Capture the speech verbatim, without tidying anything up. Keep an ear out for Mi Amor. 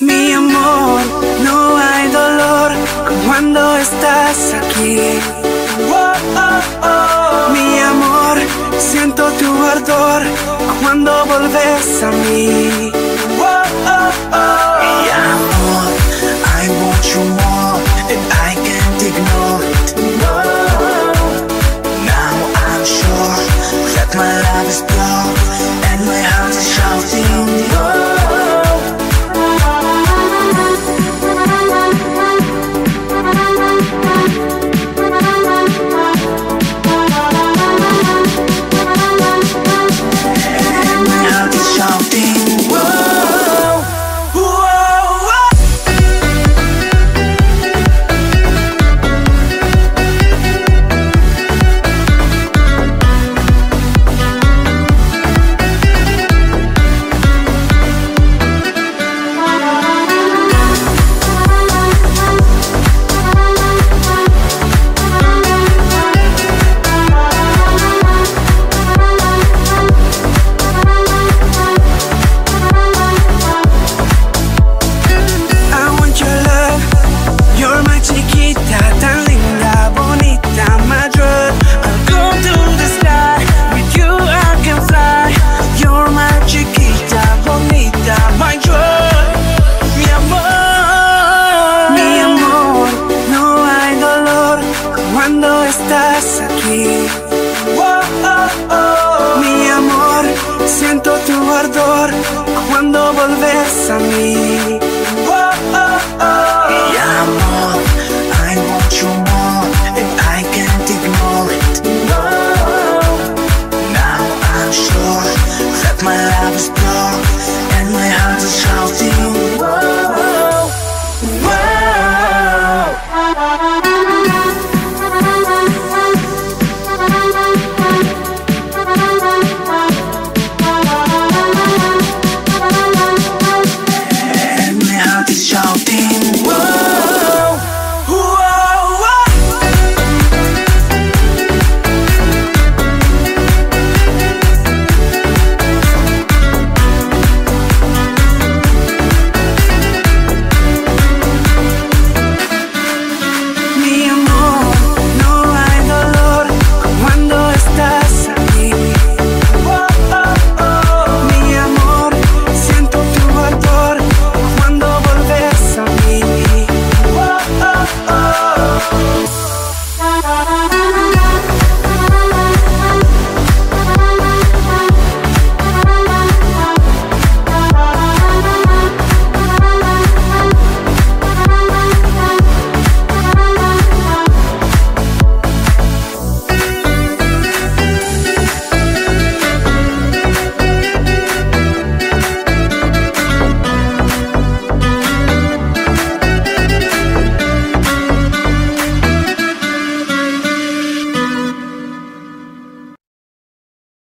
Mi amor, no hay dolor cuando estás aquí. Oh, oh, oh. Mi amor, siento tu ardor cuando volves a mí. Oh, oh, oh. Mi amor, I want you more and I can't ignore it. No. Now I'm sure that my love is pure and my heart is shouting. Oh. Estás aquí. Oh, oh, oh. Mi amor, siento tu ardor cuando volves a mí.